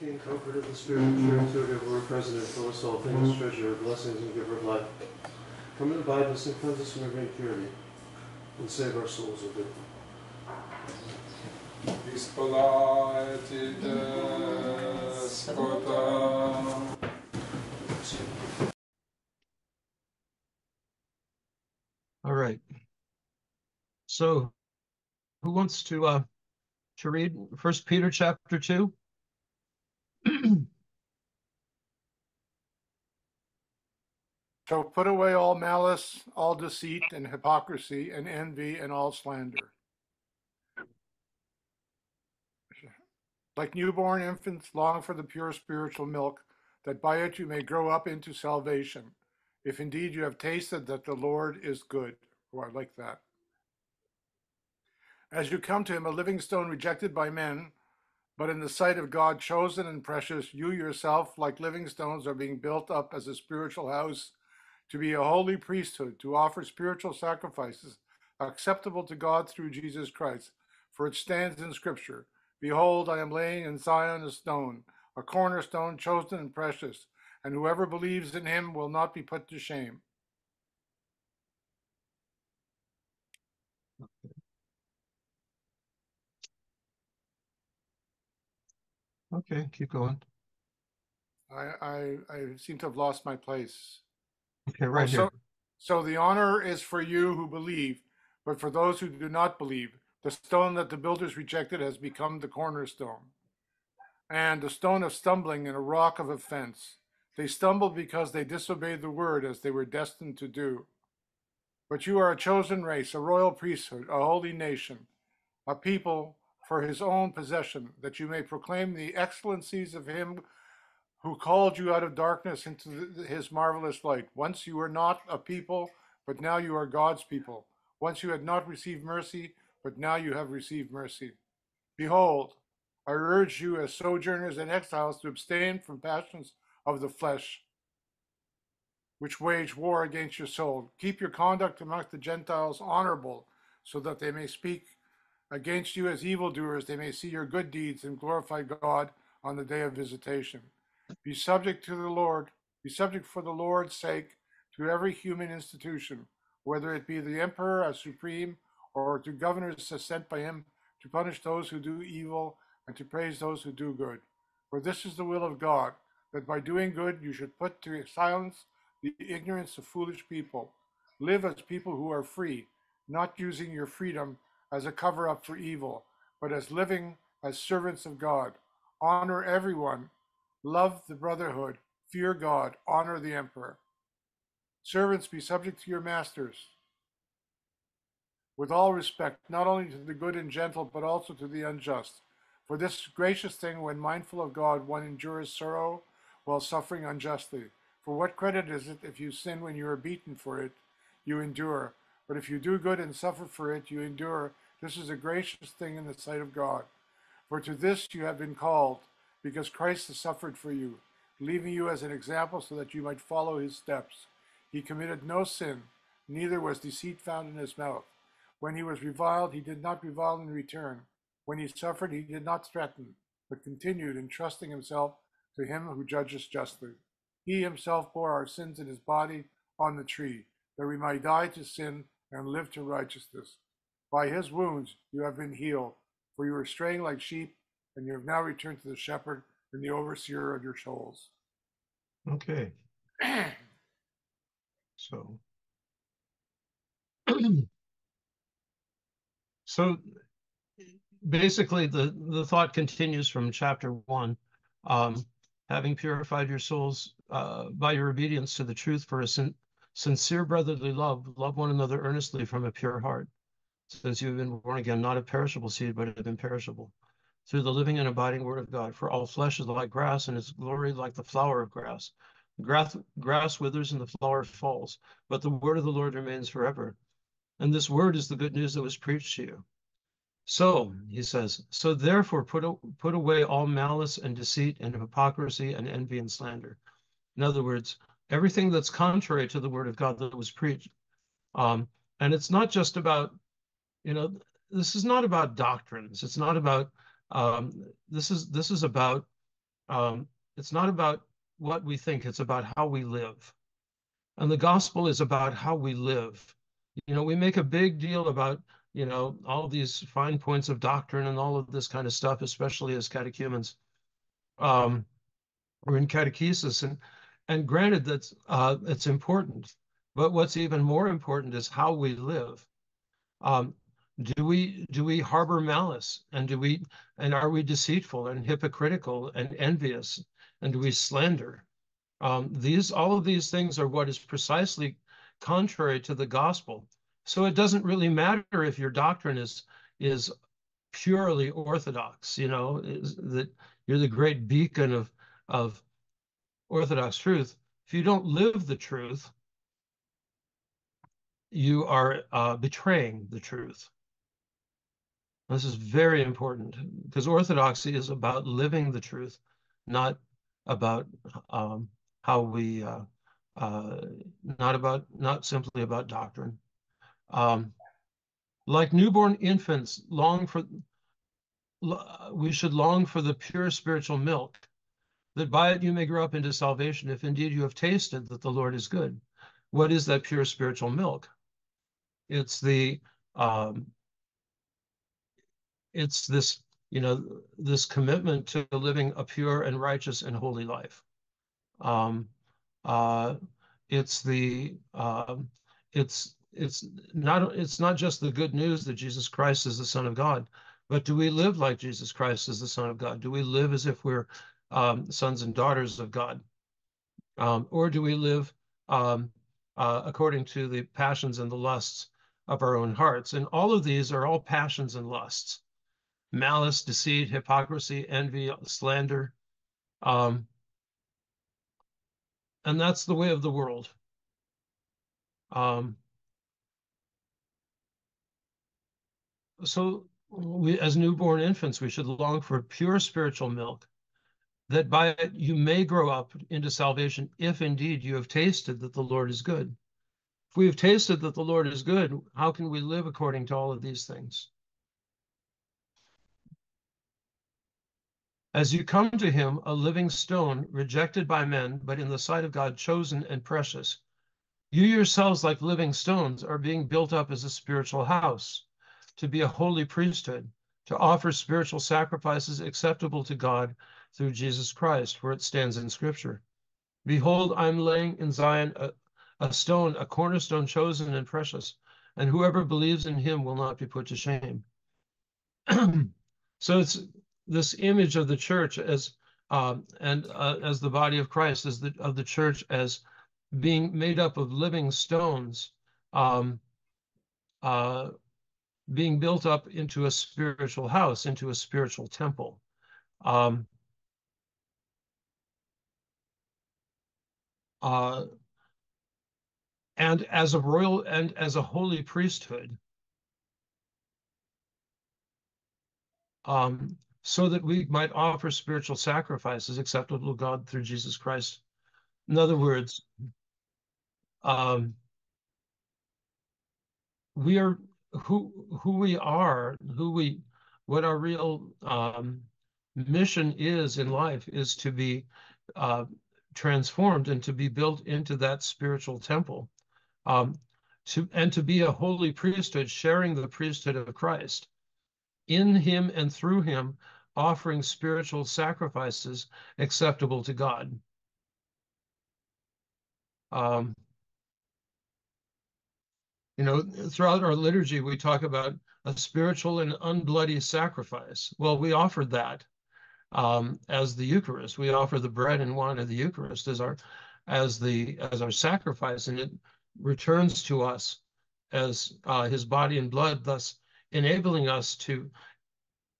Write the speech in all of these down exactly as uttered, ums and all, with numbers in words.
King, comforter of the Spirit, true and true, giver of present and full of soul, things, treasure, blessings, and giver of life. Come and abide us and cleanse us from every impurity, and save our souls, O God. Исполайте Господа. All right. So, who wants to uh, to read First Peter chapter two? So put away all malice, all deceit, and hypocrisy, and envy, and all slander. Like newborn infants, long for the pure spiritual milk, that by it you may grow up into salvation, if indeed you have tasted that the Lord is good. Oh, I like that. As you come to him, a living stone rejected by men, but in the sight of God, chosen and precious, you yourself, like living stones, are being built up as a spiritual house to be a holy priesthood, to offer spiritual sacrifices acceptable to God through Jesus Christ. For it stands in Scripture, behold, I am laying in Zion a stone, a cornerstone chosen and precious, and whoever believes in him will not be put to shame. Okay. Okay, keep going. I, I I seem to have lost my place. Okay, right so, here. So the honor is for you who believe, but for those who do not believe, the stone that the builders rejected has become the cornerstone, and a stone of stumbling and a rock of offense. They stumbled because they disobeyed the word, as they were destined to do. But you are a chosen race, a royal priesthood, a holy nation, a people for his own possession, that you may proclaim the excellencies of him who called you out of darkness into the, his marvelous light. Once you were not a people, but now you are God's people. Once you had not received mercy, but now you have received mercy. Behold, I urge you as sojourners and exiles to abstain from passions of the flesh, which wage war against your soul. Keep your conduct amongst the Gentiles honorable, so that they may speak against you as evildoers, they may see your good deeds and glorify God on the day of visitation. Be subject to the Lord, be subject for the Lord's sake to every human institution, whether it be the emperor as supreme, or to governors sent by him to punish those who do evil and to praise those who do good. For this is the will of God, that by doing good you should put to silence the ignorance of foolish people. Live as people who are free, not using your freedom as a cover-up for evil, but as living as servants of God. Honor everyone, love the brotherhood, fear God, honor the emperor. Servants, be subject to your masters with all respect, not only to the good and gentle, but also to the unjust. For this gracious thing, when mindful of God, one endures sorrow while suffering unjustly. For what credit is it if you sin when you are beaten for it, you endure? But if you do good and suffer for it, you endure. This is a gracious thing in the sight of God. For to this you have been called, because Christ has suffered for you, leaving you as an example so that you might follow his steps. He committed no sin, neither was deceit found in his mouth. When he was reviled, he did not revile in return. When he suffered, he did not threaten, but continued entrusting himself to him who judges justly. He himself bore our sins in his body on the tree, that we might die to sin and live to righteousness. By his wounds you have been healed, for you were straying like sheep, and you have now returned to the shepherd and the overseer of your souls. Okay. So, so basically the, the thought continues from chapter one. Um, having purified your souls uh, by your obedience to the truth for a sin, sincere brotherly love, love one another earnestly from a pure heart, since you have been born again, not of perishable seed, but of imperishable, through the living and abiding word of God. For all flesh is like grass, and its glory like the flower of grass. Grass, grass withers and the flower falls, but the word of the Lord remains forever. And this word is the good news that was preached to you. So, he says, so therefore put, a, put away all malice and deceit and hypocrisy and envy and slander. In other words, everything that's contrary to the word of God that was preached. Um, and it's not just about, you know, this is not about doctrines. It's not about, um, this is, this is about Um, it's not about what we think, it's about how we live. And the gospel is about how we live. You know, we make a big deal about, you know, all of these fine points of doctrine and all of this kind of stuff, especially as catechumens. Um, we're in catechesis, and and granted that's uh, it's important, but what's even more important is how we live. Um, do we do we harbor malice, and do we and are we deceitful and hypocritical and envious, and do we slander? Um, these all of these things are what is precisely contrary to the gospel. So it doesn't really matter if your doctrine is is purely orthodox. You know, is that you're the great beacon of of orthodox truth. If you don't live the truth, you are uh, betraying the truth. This is very important, because orthodoxy is about living the truth, not about um, how we, uh, uh, not about, not simply about doctrine. Um, like newborn infants, long for, we should long for the pure spiritual milk, that by it you may grow up into salvation, if indeed you have tasted that the Lord is good. What is that pure spiritual milk? It's the, um, it's this, you know, this commitment to living a pure and righteous and holy life. Um, uh, it's the, uh, it's, it's not, it's not just the good news that Jesus Christ is the Son of God, but do we live like Jesus Christ is the Son of God? Do we live as if we're um, sons and daughters of God? Um, or do we live um, uh, according to the passions and the lusts of our own hearts? And all of these are all passions and lusts: malice, deceit, hypocrisy, envy, slander. Um, and that's the way of the world. Um, so we, as newborn infants, we should long for pure spiritual milk, that by it you may grow up into salvation, if indeed you have tasted that the Lord is good. If we have tasted that the Lord is good, how can we live according to all of these things? As you come to him, a living stone, rejected by men, but in the sight of God, chosen and precious, you yourselves, like living stones, are being built up as a spiritual house, to be a holy priesthood, to offer spiritual sacrifices acceptable to God through Jesus Christ, where it stands in Scripture. Behold, I'm laying in Zion a, a stone, a cornerstone chosen and precious, and whoever believes in him will not be put to shame. So it's this image of the church as um, and uh, as the body of Christ, as the of the church as being made up of living stones, um, uh, being built up into a spiritual house, into a spiritual temple. Um, Uh, and as a royal and as a holy priesthood, um, so that we might offer spiritual sacrifices acceptable to God through Jesus Christ. In other words, um, we are who who we are, who we what our real um, mission is in life is to be Uh, transformed and to be built into that spiritual temple, um, to and to be a holy priesthood, sharing the priesthood of Christ, in him and through him, offering spiritual sacrifices acceptable to God. Um, you know, throughout our liturgy, we talk about a spiritual and unbloody sacrifice. Well, we offered that. Um, as the Eucharist, we offer the bread and wine of the Eucharist as our, as the as our sacrifice, and it returns to us as uh, His body and blood, thus enabling us to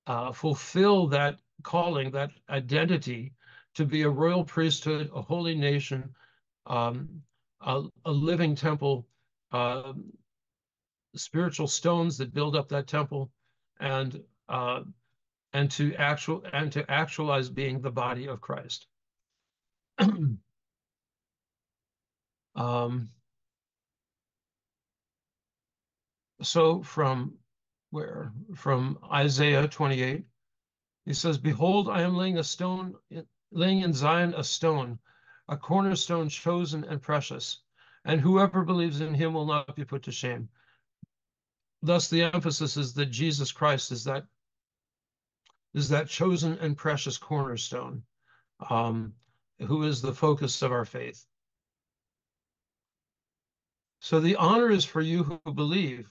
uh, fulfill that calling, that identity, to be a royal priesthood, a holy nation, um, a, a living temple, uh, spiritual stones that build up that temple, and uh, and to actual and to actualize being the body of Christ. um, so from where? From Isaiah twenty-eight, he says, "Behold, I am laying a stone in, laying in Zion a stone, a cornerstone chosen and precious, and whoever believes in him will not be put to shame. Thus, the emphasis is that Jesus Christ is that is that chosen and precious cornerstone, um, who is the focus of our faith. So the honor is for you who believe,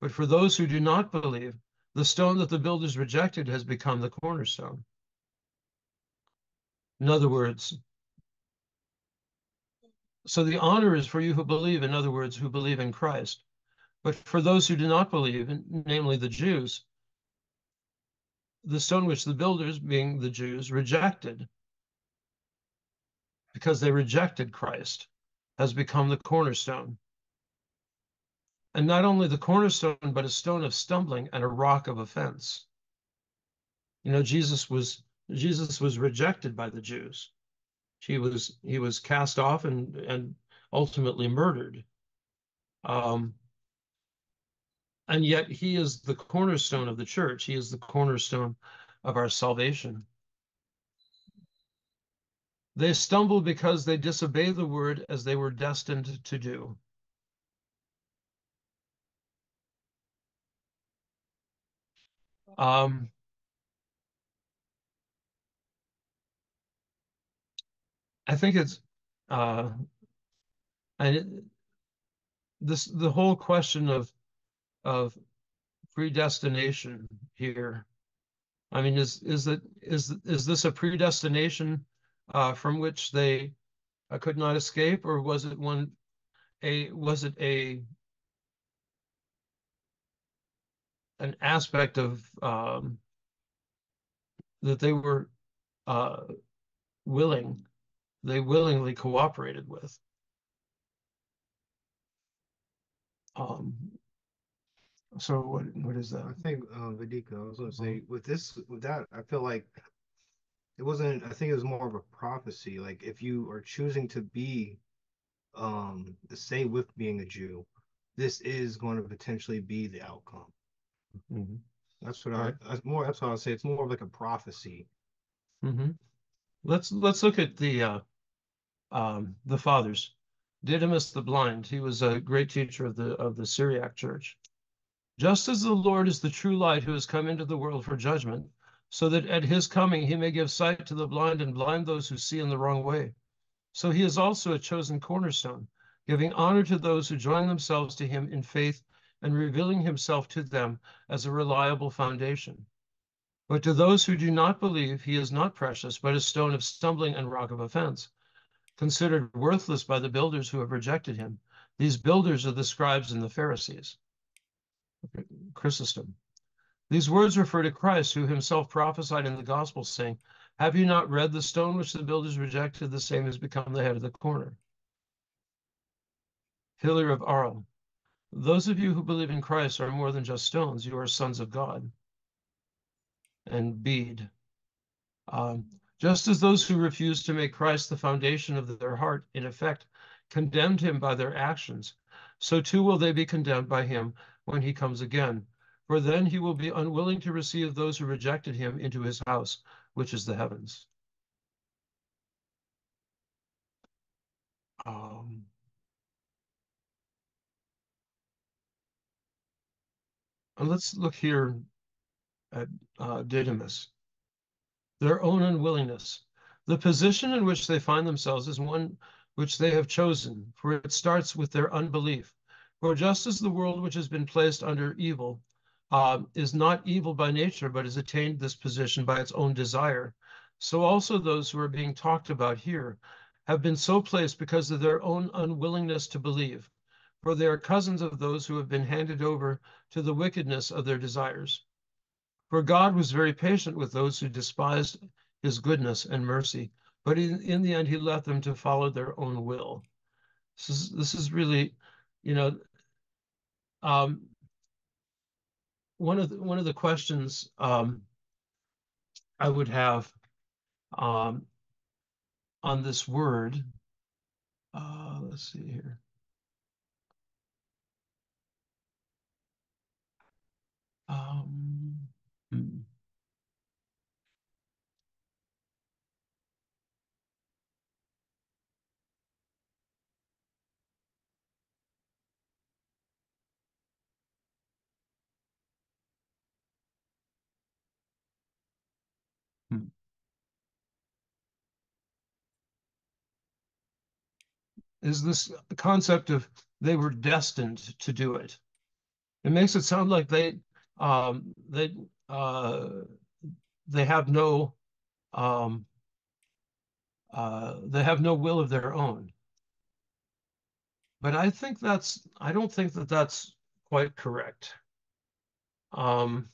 but for those who do not believe, the stone that the builders rejected has become the cornerstone. In other words, so the honor is for you who believe, in other words, who believe in Christ. But for those who do not believe, namely the Jews, the stone which the builders, being the Jews, rejected, because they rejected Christ, has become the cornerstone. And not only the cornerstone, but a stone of stumbling and a rock of offense. You know, Jesus was Jesus was rejected by the Jews. He was he was cast off and and ultimately murdered. Um, And yet he is the cornerstone of the church. He is the cornerstone of our salvation. They stumble because they disobey the word as they were destined to do. Um, I think it's, uh, and it, this the whole question of of predestination here. I mean, is is that is is this a predestination uh, from which they uh, could not escape, or was it one a was it a an aspect of um, that they were uh, willing, they willingly cooperated with? Um, So what what is that? I think uh, Vedika, I was going to say with this with that I feel like it wasn't. I think it was more of a prophecy. Like if you are choosing to be, um, say with being a Jew, this is going to potentially be the outcome. Mm-hmm. That's what right. I. That's more. That's what I would say. It's more of like a prophecy. Mm-hmm. Let's let's look at the uh, um, the fathers. Didymus the blind. He was a great teacher of the of the Syriac church. Just as the Lord is the true light who has come into the world for judgment, so that at his coming he may give sight to the blind and blind those who see in the wrong way, so he is also a chosen cornerstone, giving honor to those who join themselves to him in faith and revealing himself to them as a reliable foundation. But to those who do not believe, he is not precious, but a stone of stumbling and rock of offense, considered worthless by the builders who have rejected him. These builders are the scribes and the Pharisees. Chrysostom. These words refer to Christ, who himself prophesied in the gospel, saying, "Have you not read the stone which the builders rejected? The same has become the head of the corner." Hilary of Arles. Those of you who believe in Christ are more than just stones. You are sons of God. And Bede. Um, just as those who refused to make Christ the foundation of their heart, in effect, condemned him by their actions, so too will they be condemned by him when he comes again, for then he will be unwilling to receive those who rejected him into his house, which is the heavens. Um, and let's look here at uh, Didymus. Their own unwillingness. The position in which they find themselves is one which they have chosen, for it starts with their unbelief. For just as the world which has been placed under evil uh, is not evil by nature, but has attained this position by its own desire, so also those who are being talked about here have been so placed because of their own unwillingness to believe, for they are cousins of those who have been handed over to the wickedness of their desires. For God was very patient with those who despised his goodness and mercy, but in, in the end he left them to follow their own will. This is, this is really, you know, Um, one of the, one of the questions um, I would have um, on this word, uh, let's see here. Um, is this concept of they were destined to do it. It makes it sound like they um, they uh, they have no um, uh, they have no will of their own. But I think that's I don't think that that's quite correct. Um,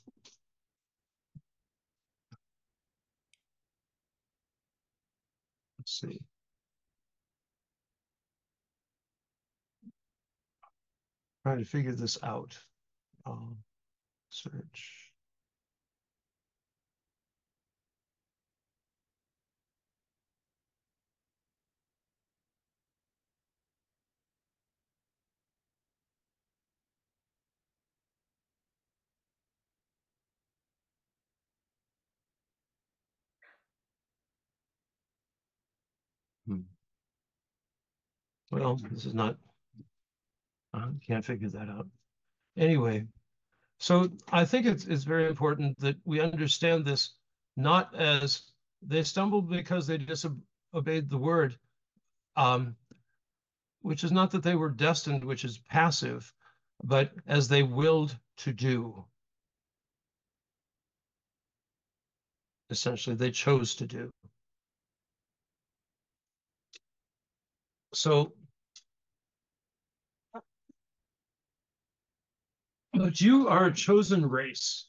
let's see. Trying to figure this out. Um, search. Hmm. Well, this is not. I can't figure that out. Anyway, so I think it's, it's very important that we understand this not as they stumbled because they disobeyed the word, um, which is not that they were destined, which is passive, but as they willed to do. Essentially, they chose to do. So, but you are a chosen race.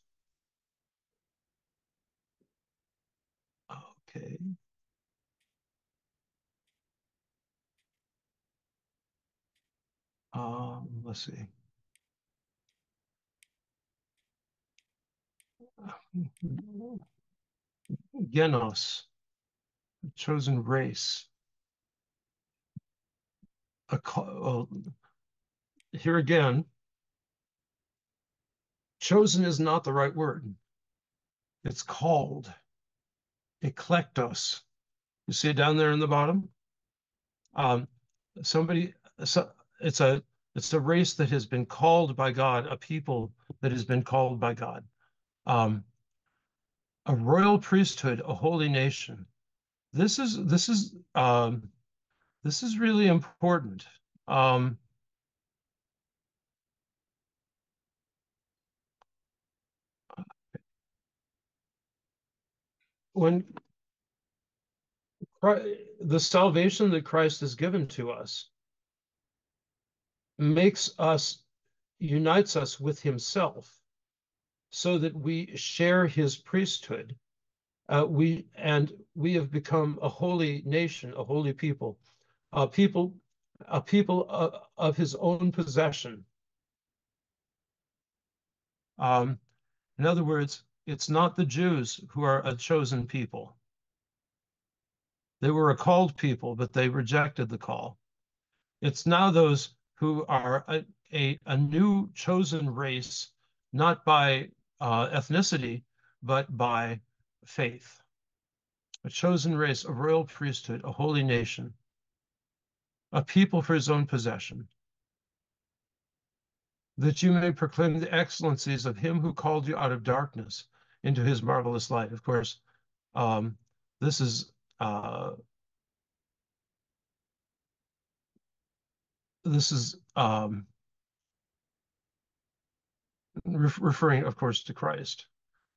Okay. Um, let's see. Genos, a chosen race. A, well, here again. Chosen is not the right word. It's called, eklektos. You see it down there in the bottom? Um, somebody, so it's a it's a race that has been called by God, a people that has been called by God. Um, a royal priesthood, a holy nation. This is this is um, this is really important. Um, When the salvation that Christ has given to us makes us, unites us with himself so that we share his priesthood, uh, we and we have become a holy nation, a holy people, a people, a people of, of his own possession. Um, in other words, it's not the Jews who are a chosen people. They were a called people, but they rejected the call. It's now those who are a, a, a new chosen race, not by uh, ethnicity, but by faith. A chosen race, a royal priesthood, a holy nation, a people for his own possession, that you may proclaim the excellencies of him who called you out of darkness into his marvelous light. Of course, um, this is uh, this is um, re referring, of course, to Christ,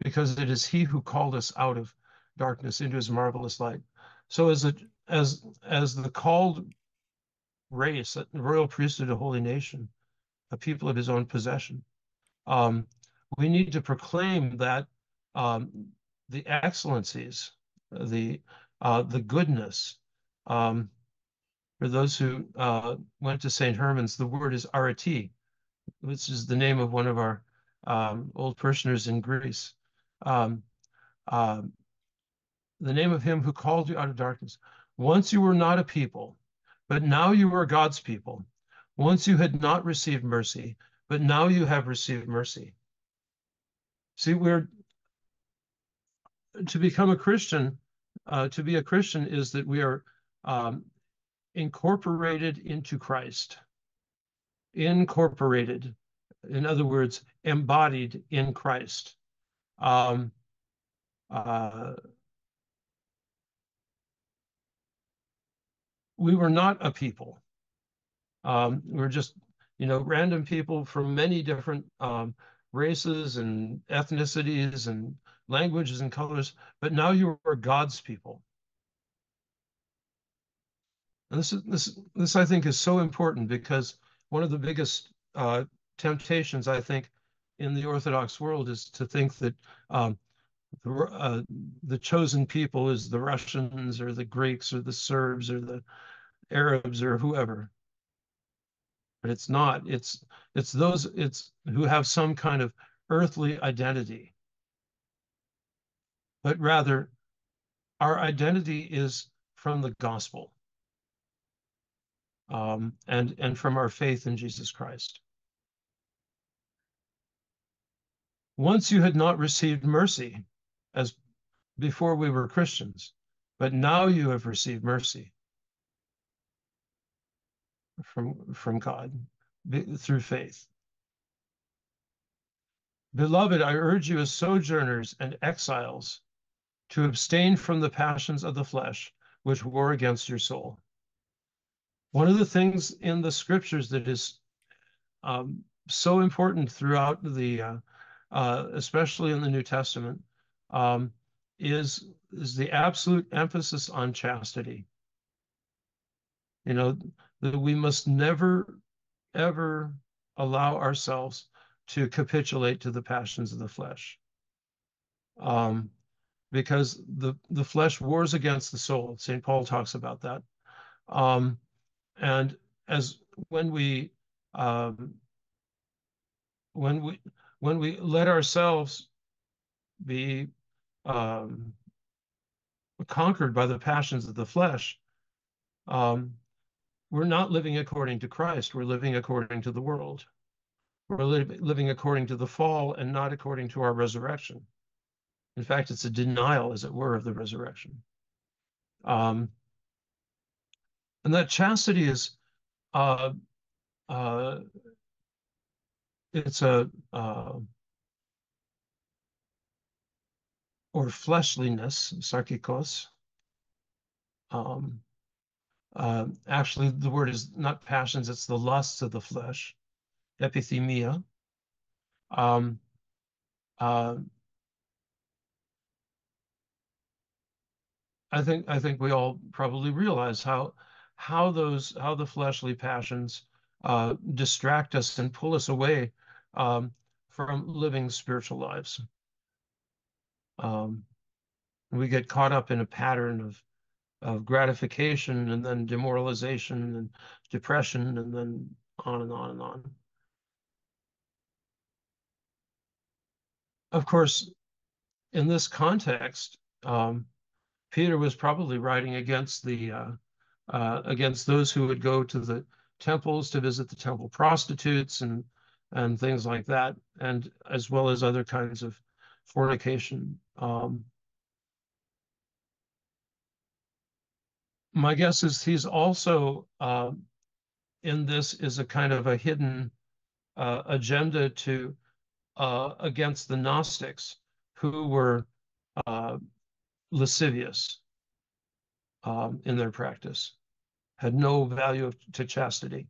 because it is he who called us out of darkness into his marvelous light. So, as a as as the called race, the royal priesthood, a holy nation, a people of his own possession, um, we need to proclaim that um, the excellencies, the uh, the goodness. Um, for those who uh, went to Saint Herman's, the word is arete, which is the name of one of our um, old parishioners in Greece. Um, uh, the name of him who called you out of darkness. Once you were not a people, but now you are God's people. Once you had not received mercy, but now you have received mercy. See, we're to become a Christian. Uh, to be a Christian is that we are um, incorporated into Christ. Incorporated, in other words, embodied in Christ. Um, uh, we were not a people. Um, we're just, you know, random people from many different um, races and ethnicities and languages and colors, but now you are God's people. And this is this this I think is so important, because one of the biggest uh, temptations I think in the Orthodox world is to think that um, the, uh, the chosen people is the Russians or the Greeks or the Serbs or the Arabs or whoever. But it's not. It's it's those it's who have some kind of earthly identity. But rather, our identity is from the gospel. Um, and, and from our faith in Jesus Christ. Once you had not received mercy as before we were Christians, but now you have received mercy from, from God through faith. Beloved, I urge you as sojourners and exiles to abstain from the passions of the flesh, which war against your soul. One of the things in the scriptures that is um, so important throughout the, uh, uh, especially in the New Testament, um, is, is the absolute emphasis on chastity. You know, that we must never, ever allow ourselves to capitulate to the passions of the flesh. Um, because the, the flesh wars against the soul. Saint Paul talks about that. Um, And as when we um, when we when we let ourselves be um, conquered by the passions of the flesh, um, we're not living according to Christ. We're living according to the world. We're li living according to the fall and not according to our resurrection. In fact, it's a denial, as it were, of the resurrection. Um, And that chastity is, uh, uh, it's a, uh, or fleshliness, sarkikos. Um, uh, actually, the word is not passions, it's the lusts of the flesh, epithymia. Um, uh, I think, I think we all probably realize how, how those, how the fleshly passions uh, distract us and pull us away um, from living spiritual lives. Um, we get caught up in a pattern of, of gratification and then demoralization and depression and then on and on and on. Of course, in this context, um, Peter was probably writing against the uh, Uh, against those who would go to the temples to visit the temple prostitutes and and things like that, and as well as other kinds of fornication. Um, my guess is he's also uh, in this is a kind of a hidden uh, agenda to uh, against the Gnostics, who were uh, lascivious um, in their practice. Had no value of, to chastity.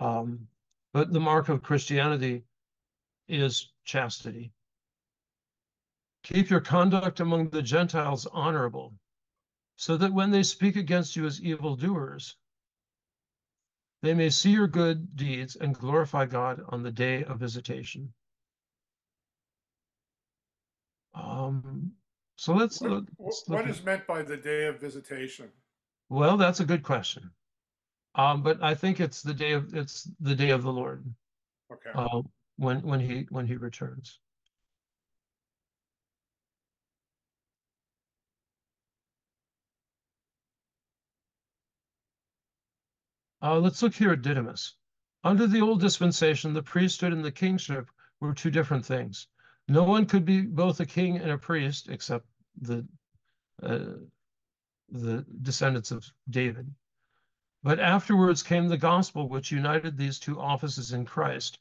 Um, but the mark of Christianity is chastity. Keep your conduct among the Gentiles honorable, so that when they speak against you as evildoers, they may see your good deeds and glorify God on the day of visitation. Um, so let's look. What is meant by the day of visitation? Well, that's a good question, um, but I think it's the day of it's the day of the Lord, okay. Uh, when when he when he returns. Uh, let's look here at Didymus. Under the old dispensation, the priesthood and the kingship were two different things. No one could be both a king and a priest except the. Uh, the descendants of David. But afterwards came the gospel, which united these two offices in Christ.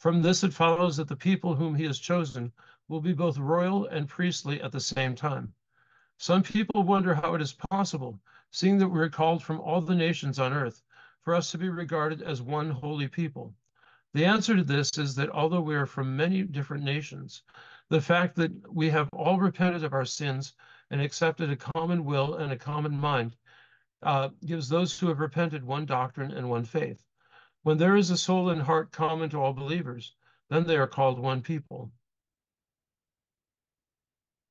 From this it follows that the people whom he has chosen will be both royal and priestly at the same time. Some people wonder how it is possible, seeing that we are called from all the nations on earth, for us to be regarded as one holy people? The answer to this is that although we are from many different nations, the fact that we have all repented of our sins and accepted a common will and a common mind uh, gives those who have repented one doctrine and one faith. When there is a soul and heart common to all believers, then they are called one people.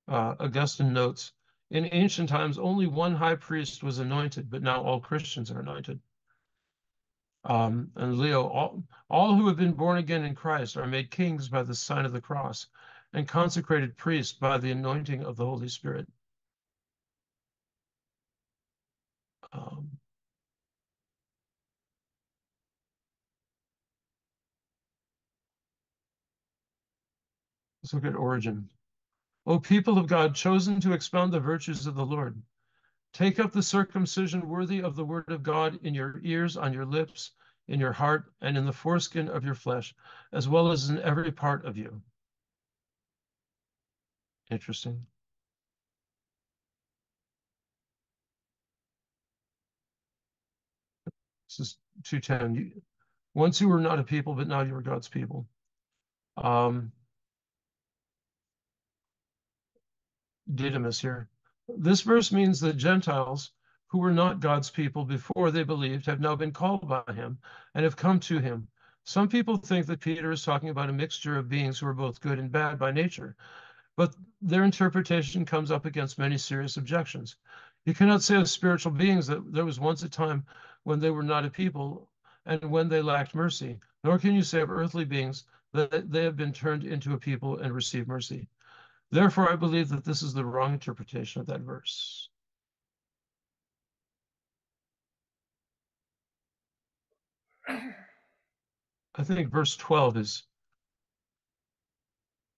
Uh, Augustine notes, in ancient times, only one high priest was anointed, but now all Christians are anointed. Um, and Leo, all, all who have been born again in Christ are made kings by the sign of the cross and consecrated priests by the anointing of the Holy Spirit. Um, let's look at Origen. O people of God, chosen to expound the virtues of the Lord, take up the circumcision worthy of the word of God in your ears, on your lips, in your heart, and in the foreskin of your flesh, as well as in every part of you. Interesting. This is two ten. You, once you were not a people, but now you are God's people. Um, Didymus here. This verse means that Gentiles who were not God's people before they believed have now been called by him and have come to him. Some people think that Peter is talking about a mixture of beings who are both good and bad by nature, but their interpretation comes up against many serious objections. You cannot say of spiritual beings that there was once a time when they were not a people and when they lacked mercy, nor can you say of earthly beings that they have been turned into a people and received mercy. Therefore, I believe that this is the wrong interpretation of that verse. I think verse twelve is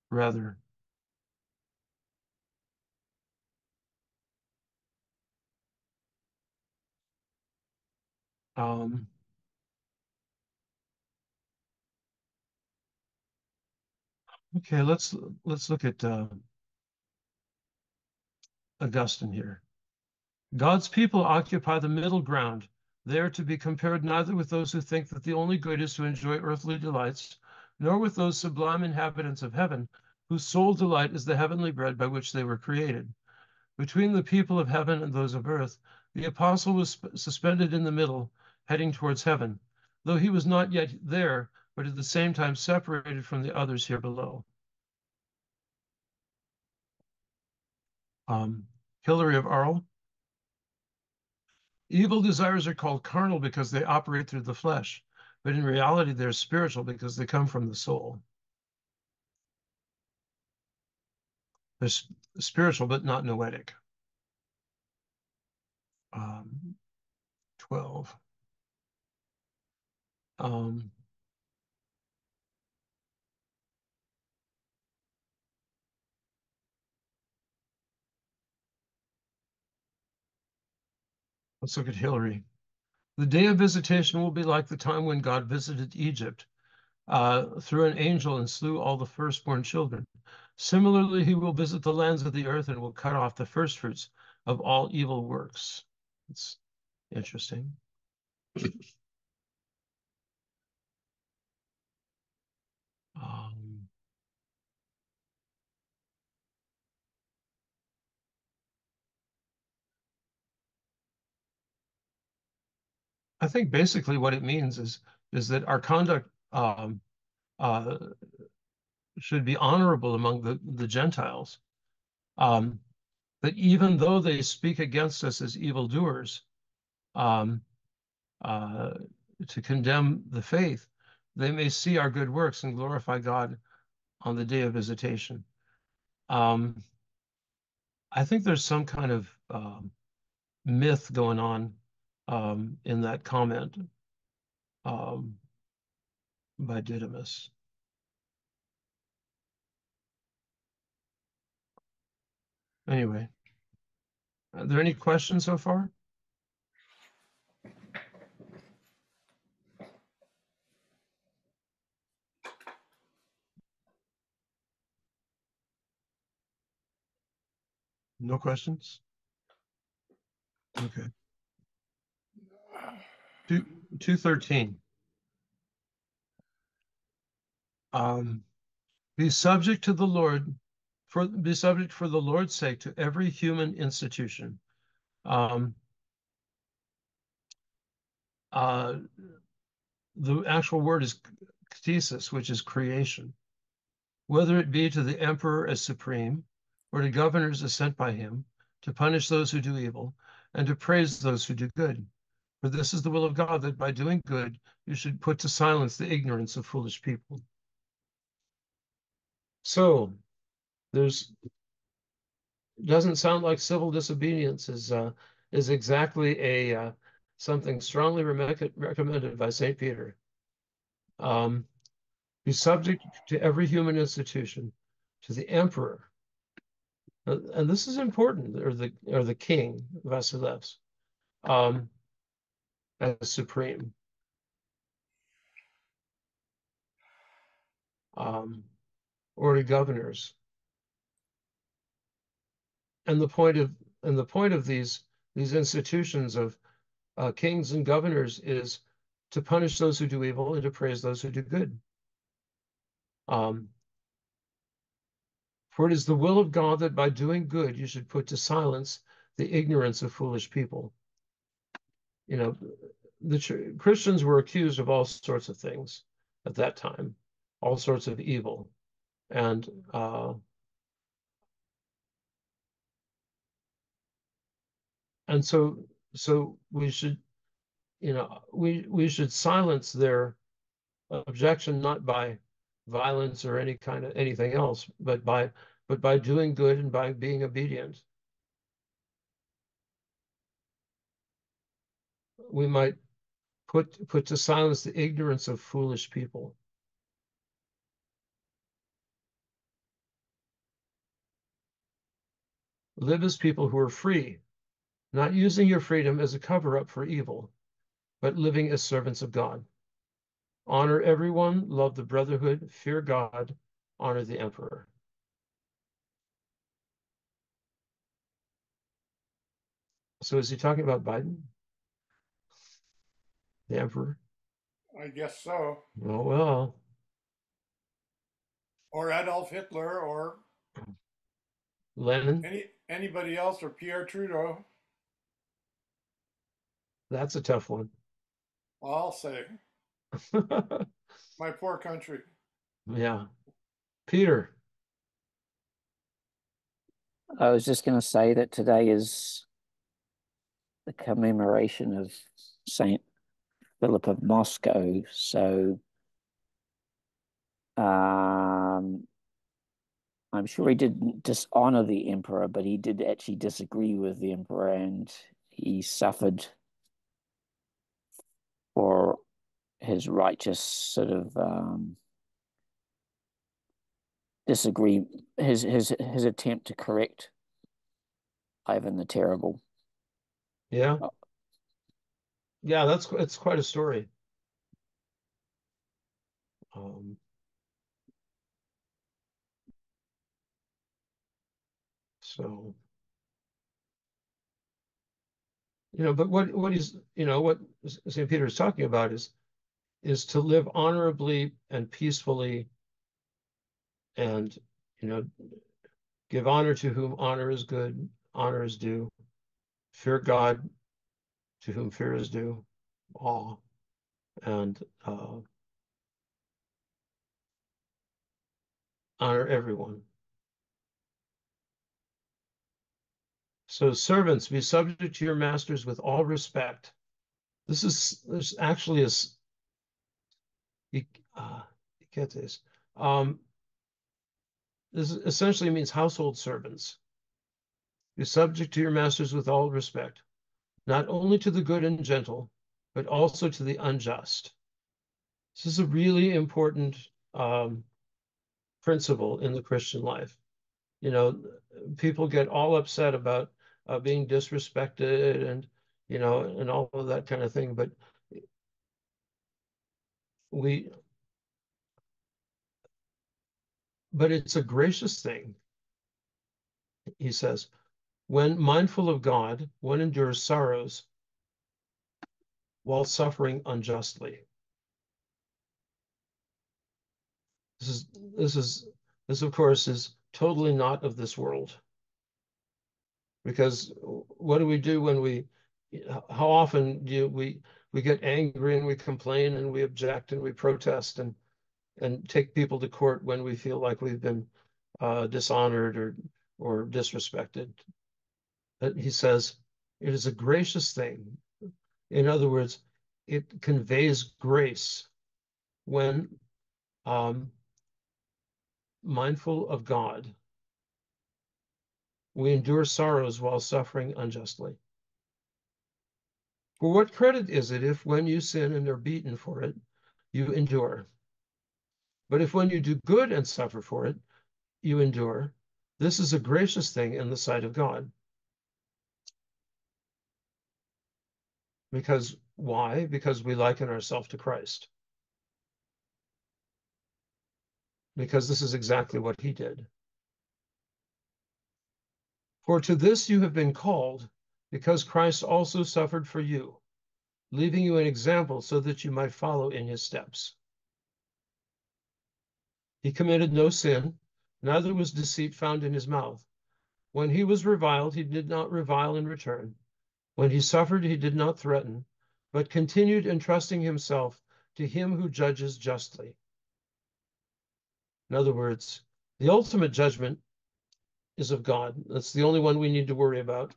rather... Um, Okay, let's let's look at uh, Augustine here. God's people occupy the middle ground. They are to be compared neither with those who think that the only good is to enjoy earthly delights, nor with those sublime inhabitants of heaven whose sole delight is the heavenly bread by which they were created. Between the people of heaven and those of earth, the apostle was suspended in the middle, heading towards heaven, though he was not yet there, but at the same time separated from the others here below. Um, Hilary of Arles. Evil desires are called carnal because they operate through the flesh, but in reality they're spiritual because they come from the soul. They're spiritual but not noetic. Um, twelve. Um, Let's look at Hilary. The day of visitation will be like the time when God visited Egypt uh, through an angel and slew all the firstborn children. Similarly, he will visit the lands of the earth and will cut off the firstfruits of all evil works. It's interesting. Um, I think basically what it means is is that our conduct um, uh, should be honorable among the, the Gentiles. Um, that even though they speak against us as evildoers um, uh, to condemn the faith, they may see our good works and glorify God on the day of visitation. Um, I think there's some kind of um, myth going on um, in that comment um, by Didymus. Anyway, are there any questions so far? No questions? Okay. Do, two thirteen. Um, be subject to the Lord, for be subject for the Lord's sake to every human institution. Um, uh, the actual word is ktesis, which is creation. Whether it be to the emperor as supreme, or to governors as sent by him, to punish those who do evil, and to praise those who do good. For this is the will of God, that by doing good, you should put to silence the ignorance of foolish people. So, there's, it doesn't sound like civil disobedience is, uh, is exactly a, uh, something strongly re- recommended by Saint Peter. Um, be subject to every human institution, to the emperor. Uh, and this is important, or the, or the king, Vasileus, um, as supreme. Um, or to governors. And the point of, and the point of these, these institutions of uh, kings and governors is to punish those who do evil and to praise those who do good. Um, for it is the will of God that by doing good, you should put to silence the ignorance of foolish people. You know, the ch- Christians were accused of all sorts of things at that time, all sorts of evil. And uh, and so so we should, you know, we we should silence their objection not by violence or any kind of anything else, but by but by doing good and by being obedient. We might put put to silence the ignorance of foolish people. Live as people who are free, not using your freedom as a cover-up for evil, but living as servants of God. Honor everyone, love the brotherhood, fear God, honor the emperor. So is he talking about Biden? The emperor? I guess so. Oh, well. Or Adolf Hitler, or Lenin. Any, anybody else, or Pierre Trudeau? That's a tough one. I'll say. My poor country. Yeah. Peter. I was just going to say that today is the commemoration of Saint Philip of Moscow. So um, I'm sure he didn't dishonor the emperor, but he did actually disagree with the emperor, and he suffered for his righteous sort of um, disagree, his his his attempt to correct Ivan the Terrible. Yeah, oh. yeah, that's it's quite a story. Um, so you know, but what what is you know what Saint Peter is talking about is. is to live honorably and peacefully, and, you know, give honor to whom honor is good, honor is due, fear God to whom fear is due, awe, and uh, honor everyone. So servants, be subject to your masters with all respect. This is, this actually is, You, uh, you get this. Um, this essentially means household servants. Be subject to your masters with all respect, not only to the good and gentle, but also to the unjust. This is a really important um, principle in the Christian life. You know, people get all upset about uh, being disrespected and, you know, and all of that kind of thing, but We, but it's a gracious thing, he says. When mindful of God, one endures sorrows while suffering unjustly. This is, this is, this of course is totally not of this world. Because what do we do when we, how often do we, we get angry and we complain and we object and we protest and, and take people to court when we feel like we've been uh, dishonored or, or disrespected. But he says, it is a gracious thing. In other words, it conveys grace when um, mindful of God, we endure sorrows while suffering unjustly. For what credit is it if when you sin and are beaten for it, you endure? But if when you do good and suffer for it, you endure, this is a gracious thing in the sight of God. Because why? Because we liken ourselves to Christ. Because this is exactly what he did. For to this you have been called, because Christ also suffered for you, leaving you an example so that you might follow in his steps. He committed no sin, neither was deceit found in his mouth. When he was reviled, he did not revile in return. When he suffered, he did not threaten, but continued entrusting himself to him who judges justly. In other words, the ultimate judgment is of God. That's the only one we need to worry about,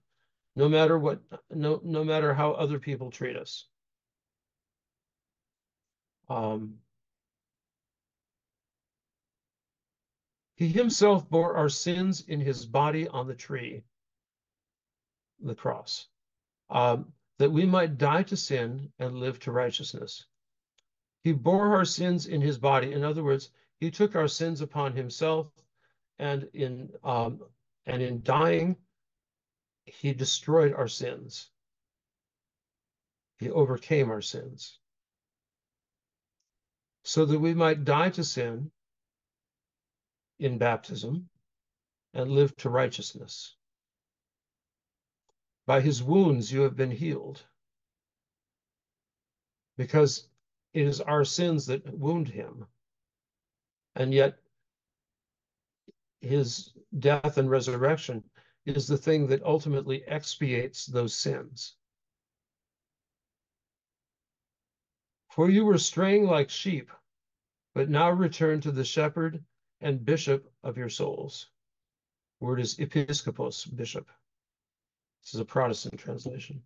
no matter what, no, no matter how other people treat us. Um, he himself bore our sins in his body on the tree, the cross, um, that we might die to sin and live to righteousness. He bore our sins in his body. In other words, he took our sins upon himself. And in, um, and in dying, he destroyed our sins. He overcame our sins. So that we might die to sin in baptism and live to righteousness. By his wounds you have been healed. Because it is our sins that wound him. And yet, his death and resurrection is the thing that ultimately expiates those sins. For you were straying like sheep, but now return to the shepherd and bishop of your souls. The word is episkopos, bishop. This is a Protestant translation.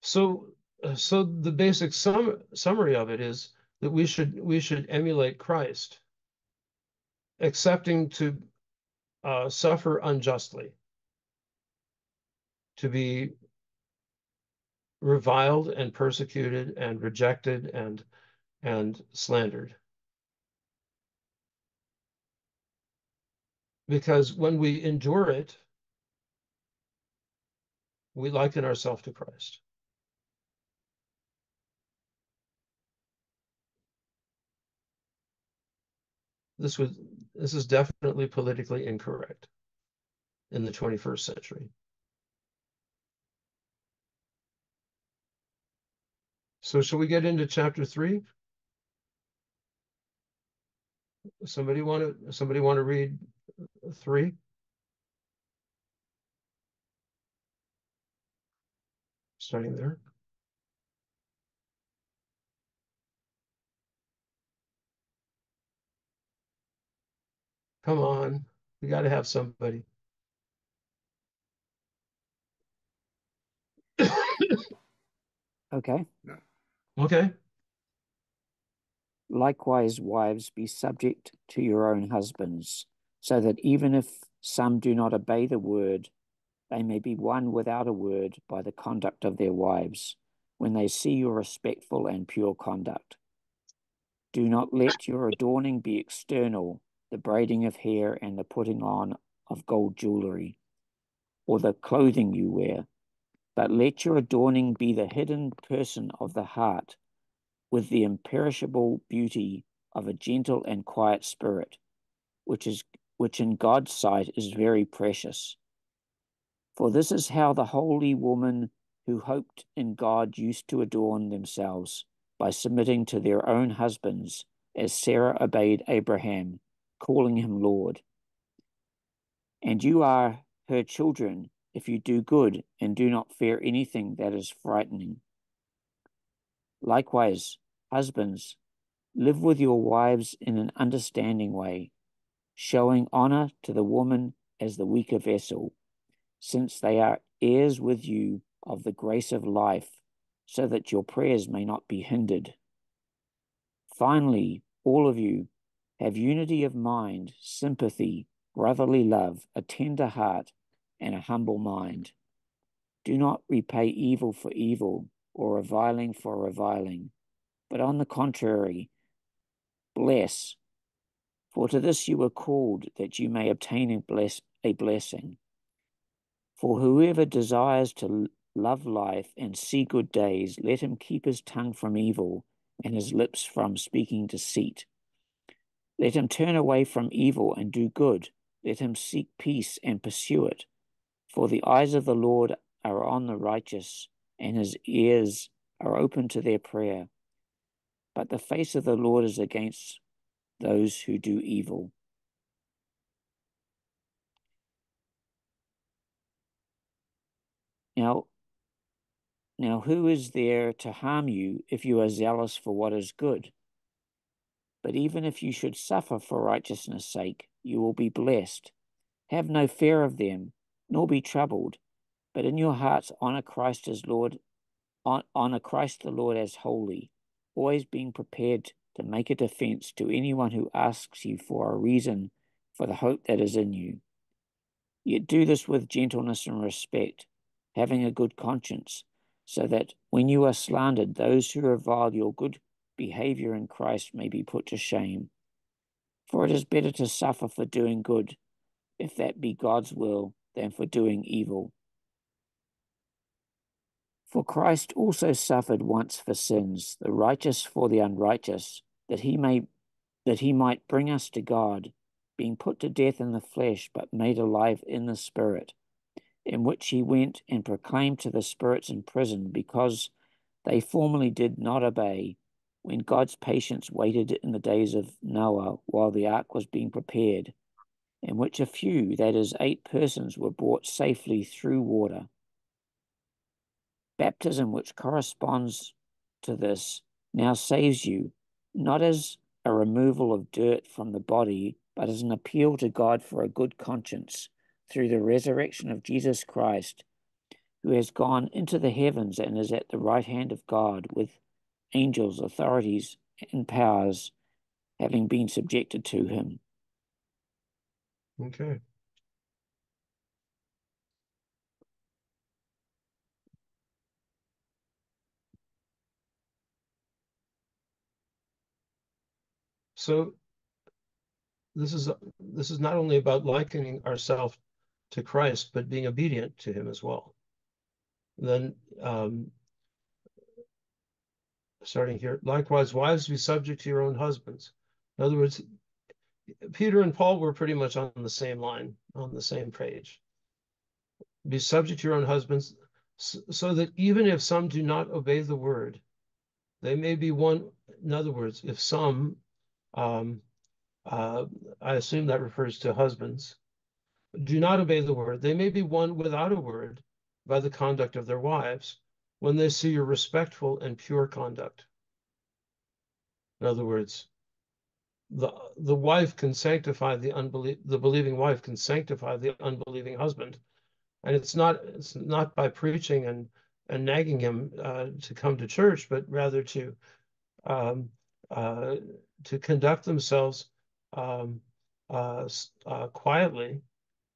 So, so the basic sum, summary of it is that we should we should emulate Christ, accepting to uh, suffer unjustly, to be reviled and persecuted and rejected and and slandered. Because when we endure it, we liken ourselves to Christ. This was, this is definitely politically incorrect in the twenty-first century. So shall we get into chapter three? Somebody want to, somebody want to read three? Starting there. Come on, we got to have somebody. Okay. Okay. Likewise, wives, be subject to your own husbands, so that even if some do not obey the word, they may be won without a word by the conduct of their wives, when they see your respectful and pure conduct. Do not let your adorning be external, the braiding of hair and the putting on of gold jewelry, or the clothing you wear, but let your adorning be the hidden person of the heart, with the imperishable beauty of a gentle and quiet spirit, which is which in God's sight is very precious. For this is how the holy woman who hoped in God used to adorn themselves, by submitting to their own husbands, as Sarah obeyed Abraham, calling him Lord. And you are her children if you do good and do not fear anything that is frightening. Likewise, husbands, live with your wives in an understanding way, showing honor to the woman as the weaker vessel, since they are heirs with you of the grace of life, so that your prayers may not be hindered. Finally, all of you, have unity of mind, sympathy, brotherly love, a tender heart, and a humble mind. Do not repay evil for evil, or reviling for reviling, but on the contrary, bless. For to this you were called, that you may obtain a, bless a blessing. For whoever desires to love life and see good days, let him keep his tongue from evil and his lips from speaking deceit. Let him turn away from evil and do good. Let him seek peace and pursue it. For the eyes of the Lord are on the righteous, and his ears are open to their prayer. But the face of the Lord is against those who do evil. Now, now who is there to harm you if you are zealous for what is good? But even if you should suffer for righteousness' sake, you will be blessed. Have no fear of them, nor be troubled, but in your hearts honor Christ as Lord, honor Christ the Lord as holy, always being prepared to make a defense to anyone who asks you for a reason for the hope that is in you. Yet do this with gentleness and respect, having a good conscience, so that when you are slandered, those who revile your good behavior in Christ may be put to shame. For it is better to suffer for doing good, if that be God's will, than for doing evil. For Christ also suffered once for sins, the righteous for the unrighteous, that he may, that he might bring us to God, being put to death in the flesh, but made alive in the Spirit, in which he went and proclaimed to the spirits in prison, because they formerly did not obey, when God's patience waited in the days of Noah, while the ark was being prepared, in which a few, that is, eight persons, were brought safely through water. Baptism, which corresponds to this, now saves you, not as a removal of dirt from the body, but as an appeal to God for a good conscience through the resurrection of Jesus Christ, who has gone into the heavens and is at the right hand of God with angels, authorities, and powers, having been subjected to him. Okay. So this is this is not only about likening ourselves to Christ, but being obedient to him as well. Then um, starting here, likewise, wives, be subject to your own husbands. In other words, Peter and Paul were pretty much on the same line, on the same page. Be subject to your own husbands, so that even if some do not obey the word, they may be won. In other words, if some Um, uh, I assume that refers to husbands, do not obey the word, they may be won without a word by the conduct of their wives when they see your respectful and pure conduct. In other words, the the wife can sanctify the unbelie- the believing wife can sanctify the unbelieving husband, and it's not it's not by preaching and and nagging him uh, to come to church, but rather to um, uh, to conduct themselves um, uh, uh, quietly,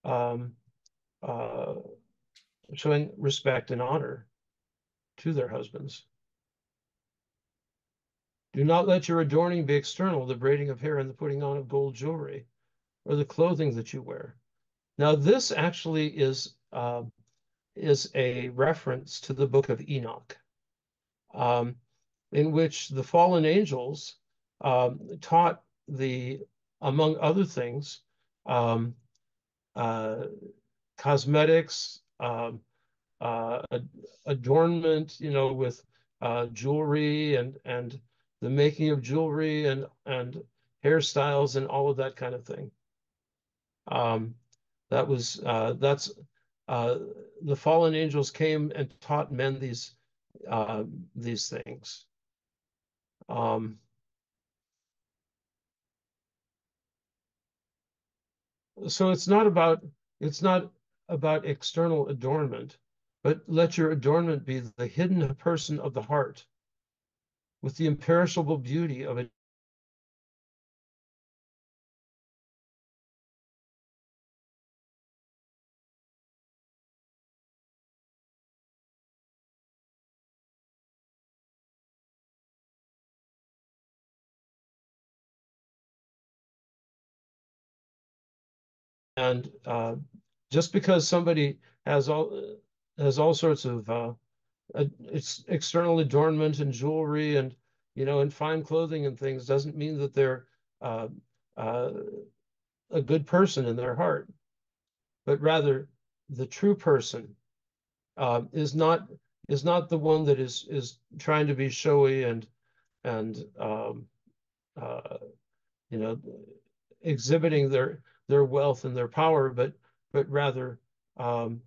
um, uh, showing respect and honor to their husbands. Do not let your adorning be external, the braiding of hair and the putting on of gold jewelry, or the clothing that you wear. Now, this actually is uh, is a reference to the book of Enoch, um, in which the fallen angels Um, taught the, among other things, um, uh, cosmetics, um, uh, adornment, you know, with uh, jewelry and and the making of jewelry and and hairstyles and all of that kind of thing. Um, that was uh, that's uh, the fallen angels came and taught men these uh, these things. Um, so it's not about it's not about external adornment, but let your adornment be the hidden person of the heart, with the imperishable beauty of it. And uh, just because somebody has all has all sorts of uh, uh, it's external adornment and jewelry and you know and fine clothing and things doesn't mean that they're uh, uh, a good person in their heart. But rather, the true person uh, is not is not the one that is is trying to be showy and and um, uh, you know exhibiting their their wealth and their power, but but rather um,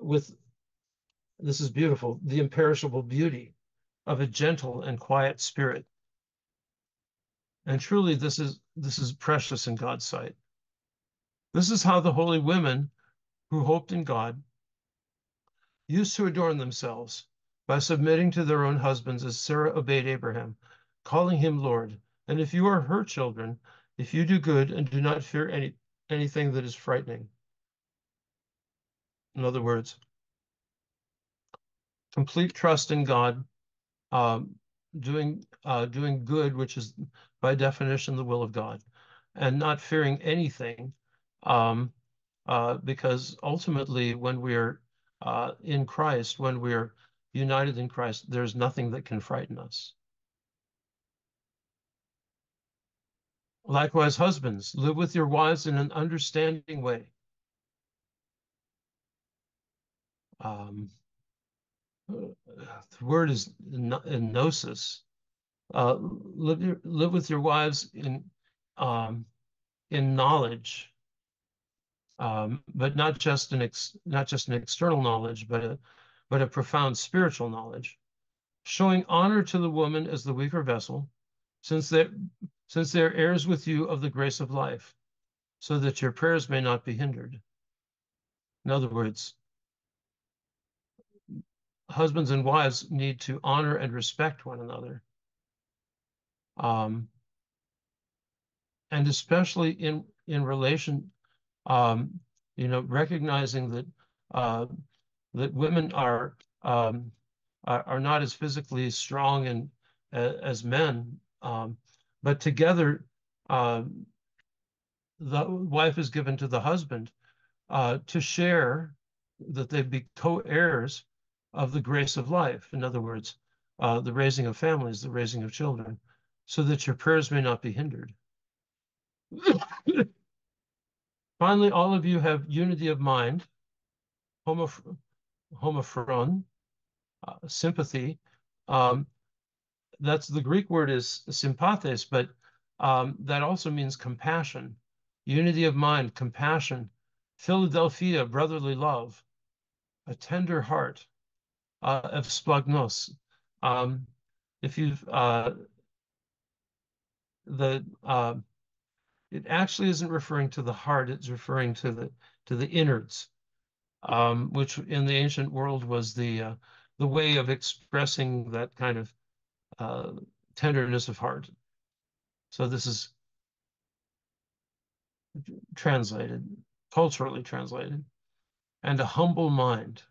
with, this is beautiful, the imperishable beauty of a gentle and quiet spirit. And truly, this is this is precious in God's sight. This is how the holy women who hoped in God used to adorn themselves by submitting to their own husbands, as Sarah obeyed Abraham, calling him Lord. And if you are her children, if you do good and do not fear any anything that is frightening. In other words, complete trust in God, um, doing uh, doing good, which is by definition the will of God, and not fearing anything, um, uh, because ultimately, when we are uh, in Christ, when we are united in Christ, there's nothing that can frighten us. Likewise, husbands, live with your wives in an understanding way. Um, the word is gnosis. Uh, live, live with your wives in, um, in knowledge, um, but not just an ex, not just an external knowledge, but a, but a profound spiritual knowledge, showing honor to the woman as the weaker vessel, since that. Since they are heirs with you of the grace of life, so that your prayers may not be hindered. In other words, husbands and wives need to honor and respect one another. Um, and especially in, in relation, um, you know, recognizing that, uh, that women are, um, are, are not as physically strong and, uh, as men, um, but together, uh, the wife is given to the husband uh, to share that they be co-heirs of the grace of life. In other words, uh, the raising of families, the raising of children, so that your prayers may not be hindered. Finally, all of you have unity of mind, homophron, homophron uh, sympathy, um, that's the Greek word is sympathes, but um, that also means compassion, unity of mind, compassion, Philadelphia, brotherly love, a tender heart, uh, of splagnos. Um, if you've, uh, the, uh, it actually isn't referring to the heart, it's referring to the, to the innards, um, which in the ancient world was the, uh, the way of expressing that kind of Uh, tenderness of heart. So this is translated, culturally translated, and a humble mind.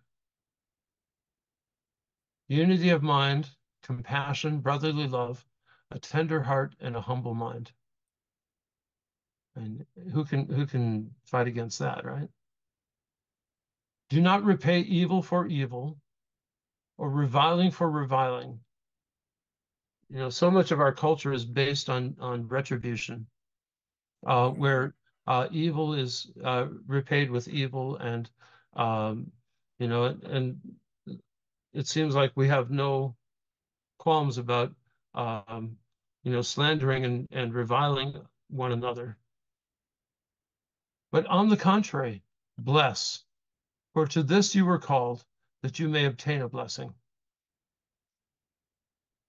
Unity of mind, compassion, brotherly love, a tender heart, and a humble mind. And who can who can fight against that, right? Do not repay evil for evil, or reviling for reviling. You know, so much of our culture is based on on retribution, uh, where uh, evil is uh, repaid with evil, and um, you know, and it seems like we have no qualms about, um, you know, slandering and, and reviling one another. But on the contrary, bless, for to this you were called, that you may obtain a blessing.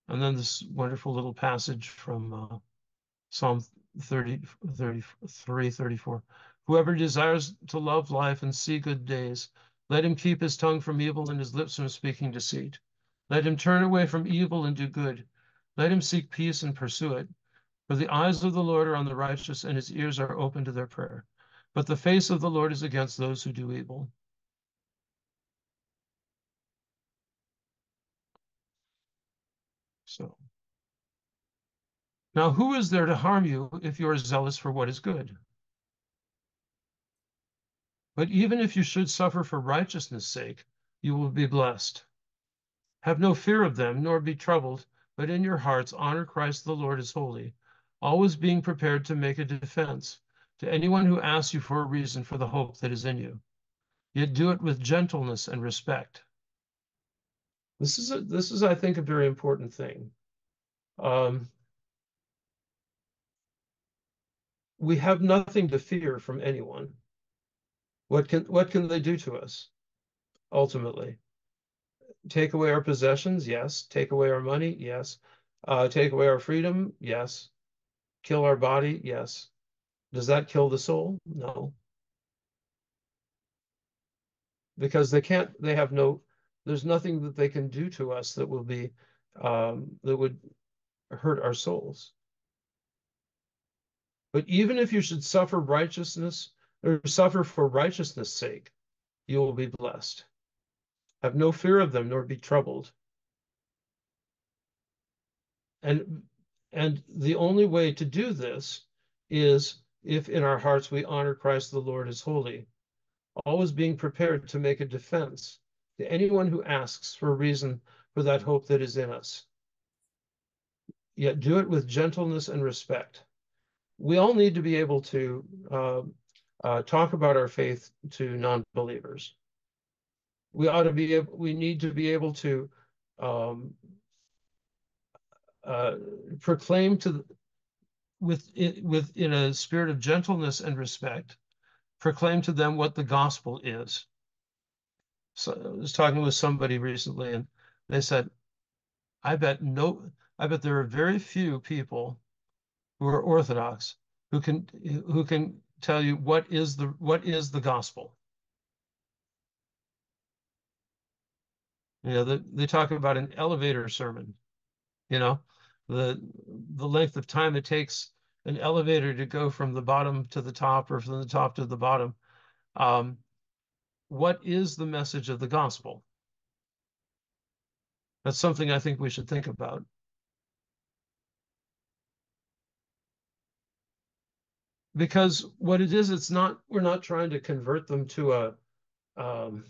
And then this wonderful little passage from uh, Psalm thirty, thirty-three, thirty-four. Whoever desires to love life and see good days, let him keep his tongue from evil and his lips from speaking deceit. Let him turn away from evil and do good. Let him seek peace and pursue it. For the eyes of the Lord are on the righteous, and his ears are open to their prayer. But the face of the Lord is against those who do evil. So, now who is there to harm you if you are zealous for what is good? But even if you should suffer for righteousness' sake, you will be blessed. Have no fear of them, nor be troubled, but in your hearts honor Christ the Lord as holy, always being prepared to make a defense to anyone who asks you for a reason for the hope that is in you. Yet do it with gentleness and respect. This is, a, this is, I think, a very important thing. Um, we have nothing to fear from anyone. What can, what can they do to us, ultimately? Take away our possessions? Yes. Take away our money? Yes. Uh, take away our freedom? Yes. Kill our body? Yes. Does that kill the soul? No. Because they can't, they have no... There's nothing that they can do to us that will be, um, that would hurt our souls. But even if you should suffer righteousness or suffer for righteousness' sake, you will be blessed. Have no fear of them, nor be troubled. And, and the only way to do this is if in our hearts we honor Christ the Lord as holy, always being prepared to make a defense to anyone who asks for a reason for that hope that is in us. Yet do it with gentleness and respect. We all need to be able to uh, uh, talk about our faith to non-believers. We ought to be able, we need to be able to um, uh, proclaim to with with in a spirit of gentleness and respect, proclaim to them what the gospel is. So I was talking with somebody recently, and they said, I bet no, I bet there are very few people who are Orthodox who can who can tell you what is the what is the gospel. You know, they, they talk about an elevator sermon, you know, the the length of time it takes an elevator to go from the bottom to the top or from the top to the bottom. Um, What is the message of the gospel? That's something I think we should think about. Because what it is, it's not, we're not trying to convert them to a, um,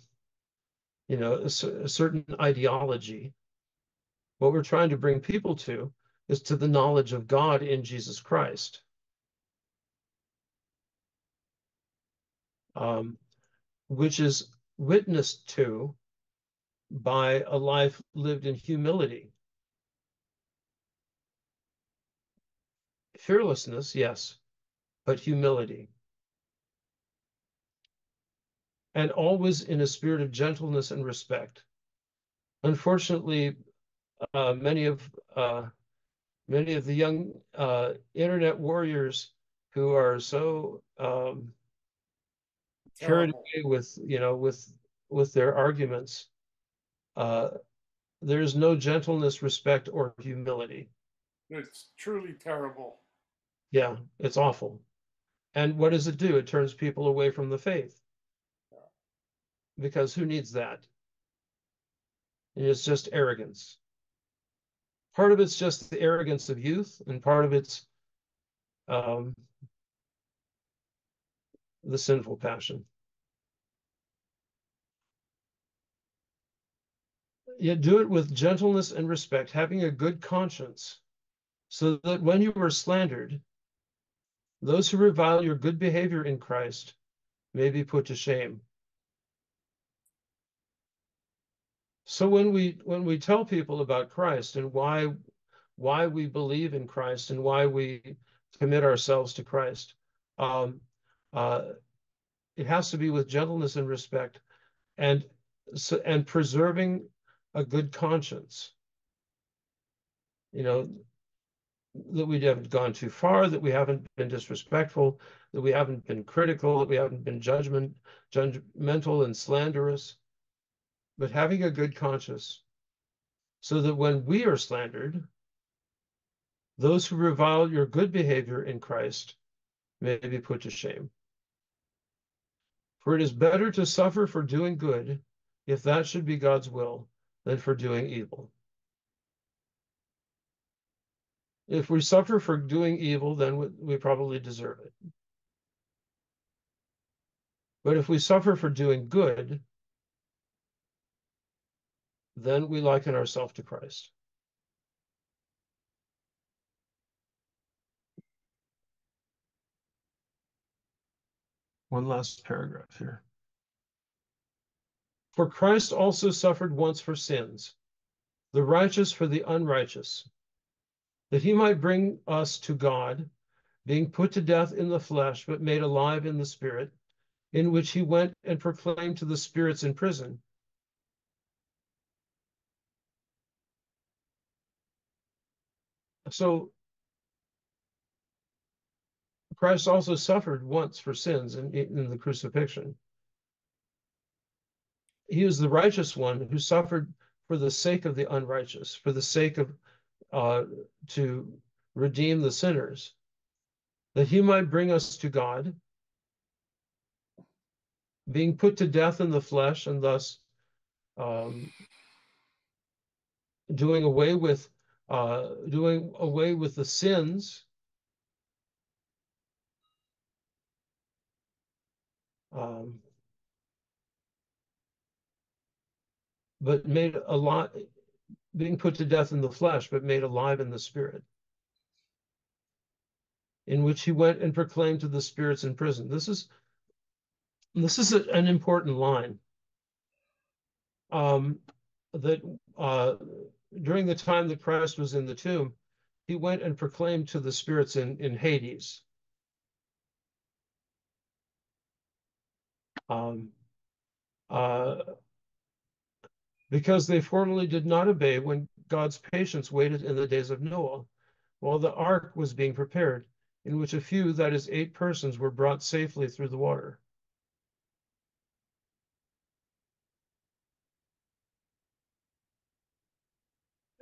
you know, a, a certain ideology. What we're trying to bring people to is to the knowledge of God in Jesus Christ. Um, which is witnessed to by a life lived in humility. Fearlessness, yes, but humility. And always in a spirit of gentleness and respect. Unfortunately, uh, many of uh, many of the young uh, internet warriors who are so um, carried away with, you know, with with their arguments, uh, there is no gentleness, respect, or humility. It's truly terrible. Yeah, it's awful. And what does it do? It turns people away from the faith. Yeah. Because who needs that? And it's just arrogance. Part of it's just the arrogance of youth, and part of it's um, the sinful passion. Yet do it with gentleness and respect, having a good conscience, so that when you are slandered, those who revile your good behavior in Christ may be put to shame. So when we when we tell people about Christ and why why we believe in Christ and why we commit ourselves to Christ, um, uh, it has to be with gentleness and respect, and so, and preserving a good conscience. You know, that we haven't gone too far, that we haven't been disrespectful, that we haven't been critical, that we haven't been judgment, judgmental and slanderous. But having a good conscience, so that when we are slandered, those who revile your good behavior in Christ may be put to shame. For it is better to suffer for doing good, if that should be God's will, than for doing evil. If we suffer for doing evil, then we probably deserve it. But if we suffer for doing good, then we liken ourselves to Christ. One last paragraph here. For Christ also suffered once for sins, the righteous for the unrighteous, that he might bring us to God, being put to death in the flesh, but made alive in the spirit, in which he went and proclaimed to the spirits in prison, So Christ also suffered once for sins in, in the crucifixion. He is the righteous one who suffered for the sake of the unrighteous, for the sake of, uh, to redeem the sinners, that he might bring us to God, being put to death in the flesh, and thus um, doing away with Uh, doing away with the sins um, but made a lot being put to death in the flesh but made alive in the spirit, in which he went and proclaimed to the spirits in prison. This is this is a, an important line, um, that uh, during the time that Christ was in the tomb, he went and proclaimed to the spirits in, in Hades. Um, uh, because they formerly did not obey when God's patience waited in the days of Noah, while the ark was being prepared, in which a few, that is eight persons, were brought safely through the water.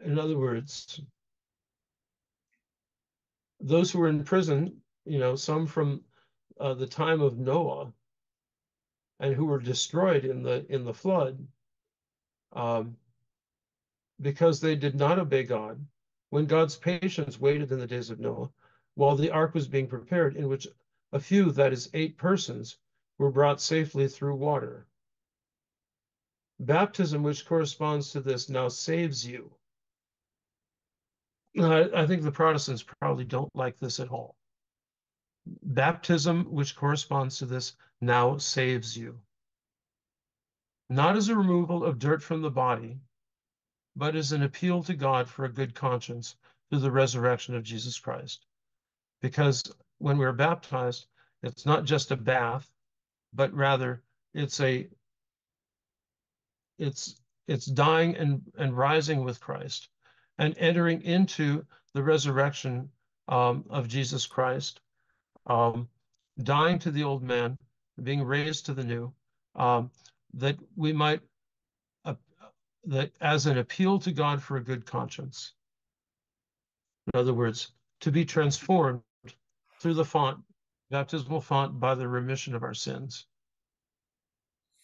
In other words, those who were in prison, you know, some from uh, the time of Noah, and who were destroyed in the in the flood, um, because they did not obey God, when God's patience waited in the days of Noah, while the ark was being prepared, in which a few, that is eight persons, were brought safely through water. Baptism, which corresponds to this, now saves you. I think the Protestants probably don't like this at all. Baptism, which corresponds to this, now saves you. Not as a removal of dirt from the body, but as an appeal to God for a good conscience through the resurrection of Jesus Christ. Because when we're baptized, it's not just a bath, but rather it's a it's it's dying and, and rising with Christ, and entering into the resurrection um, of Jesus Christ, um, dying to the old man, being raised to the new, um, that we might, uh, that as an appeal to God for a good conscience. In other words, to be transformed through the font, baptismal font, by the remission of our sins.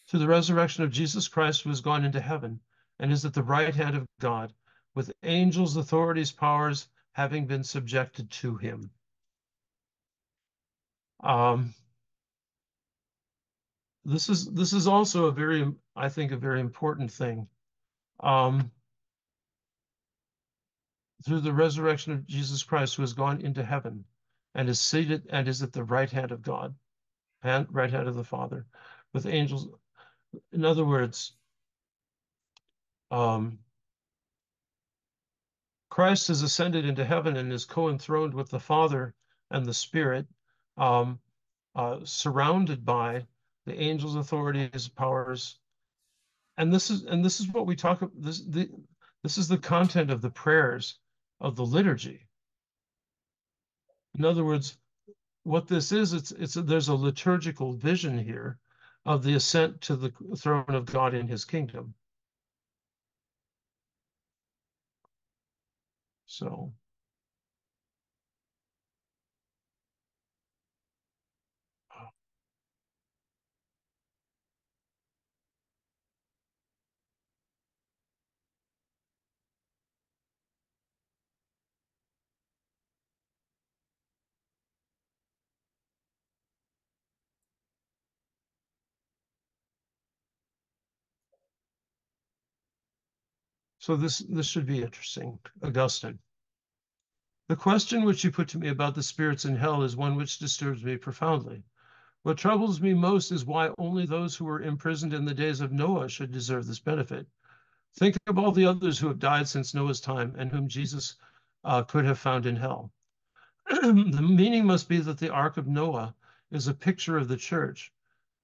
Through the resurrection of Jesus Christ, who has gone into heaven and is at the right hand of God, with angels, authorities, powers, having been subjected to him. Um, this is this is also a very, I think, a very important thing. Um, through the resurrection of Jesus Christ, who has gone into heaven, and is seated and is at the right hand of God, and right hand of the Father, with angels. In other words, Um, Christ has ascended into heaven and is co-enthroned with the Father and the Spirit, um, uh, surrounded by the angels, authorities, powers. And this is and this is what we talk about. This the this is the content of the prayers of the liturgy. In other words, what this is, it's it's a, there's a liturgical vision here of the ascent to the throne of God in his kingdom. So So this, this should be interesting. Augustine. The question which you put to me about the spirits in hell is one which disturbs me profoundly. What troubles me most is why only those who were imprisoned in the days of Noah should deserve this benefit. Think of all the others who have died since Noah's time and whom Jesus uh, could have found in hell. The meaning must be that the Ark of Noah is a picture of the church.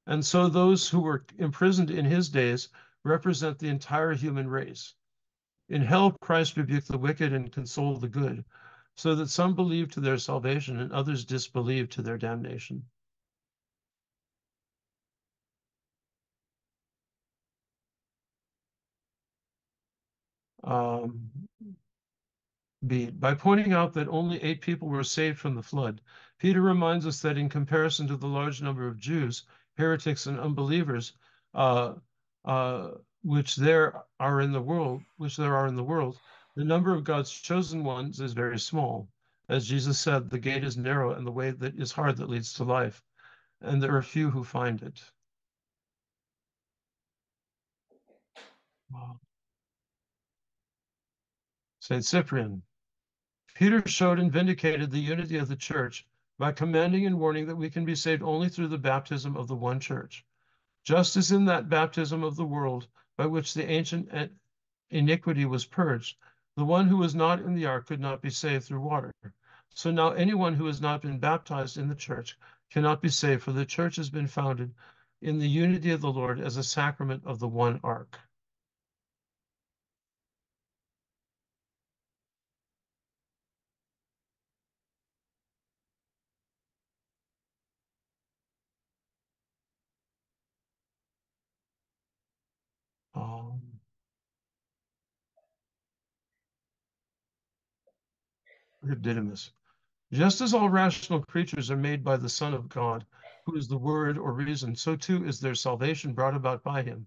And so those who were imprisoned in his days represent the entire human race. In hell, Christ rebuked the wicked and consoled the good, so that some believe to their salvation and others disbelieve to their damnation. Um, Bede. By pointing out that only eight people were saved from the flood, Peter reminds us that in comparison to the large number of Jews, heretics, and unbelievers, uh, uh, which there are in the world, which there are in the world, the number of God's chosen ones is very small. As Jesus said, the gate is narrow and the way that is hard that leads to life, and there are few who find it. Wow. Saint Cyprian. Peter showed and vindicated the unity of the church by commanding and warning that we can be saved only through the baptism of the one church. Just as in that baptism of the world, by which the ancient iniquity was purged, the one who was not in the ark could not be saved through water. So now anyone who has not been baptized in the church cannot be saved, for the church has been founded in the unity of the Lord as a sacrament of the one ark. Didymus. Just as all rational creatures are made by the Son of God, who is the Word or Reason, so too is their salvation brought about by him.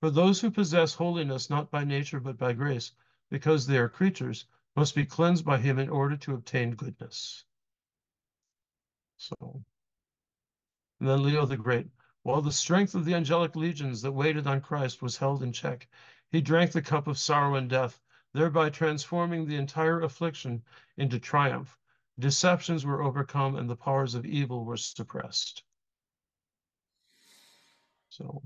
For those who possess holiness not by nature but by grace, because they are creatures, must be cleansed by him in order to obtain goodness. So, and then Leo the Great. While the strength of the angelic legions that waited on Christ was held in check, he drank the cup of sorrow and death, thereby transforming the entire affliction into triumph. Deceptions were overcome and the powers of evil were suppressed. So,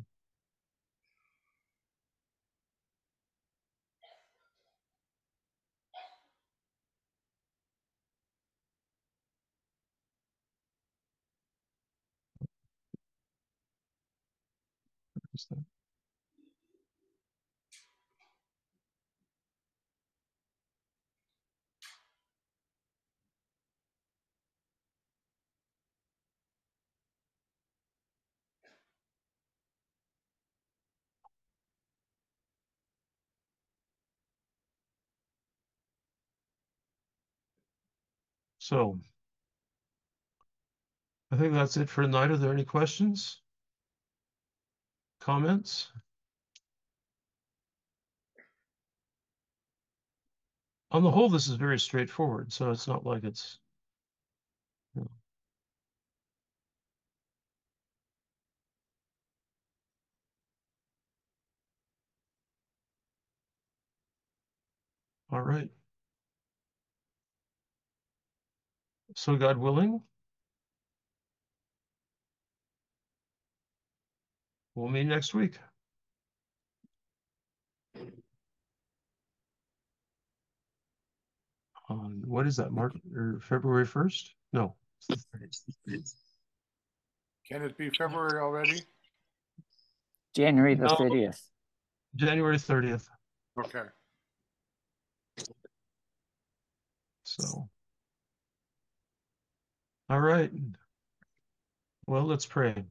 what is that? So I think that's it for tonight. Are there any questions, comments? On the whole, this is very straightforward, so it's not like it's, you know. All right. So God willing, we'll meet next week. on, what is that, March or February first? No. Can it be February already? January the no. thirtieth. January thirtieth. Okay. So. All right. Well, let's pray.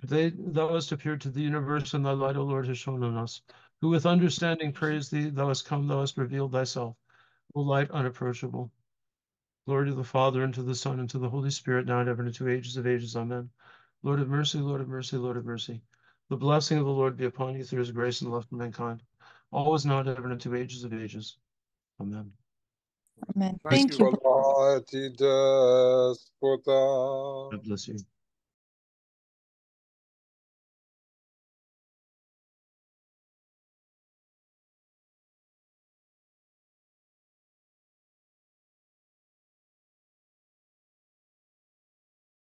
Today thou hast appeared to the universe, and thy light, O Lord, has shone on us. Who with understanding praise thee, thou hast come, thou hast revealed thyself, O light unapproachable. Glory to the Father, and to the Son, and to the Holy Spirit, now and ever, and into ages of ages. Amen. Lord of mercy, Lord of mercy, Lord of mercy. The blessing of the Lord be upon you through his grace and love to mankind. Always, now, and ever, and into ages of ages. Amen. Amen. Thank, Thank you. God bless you.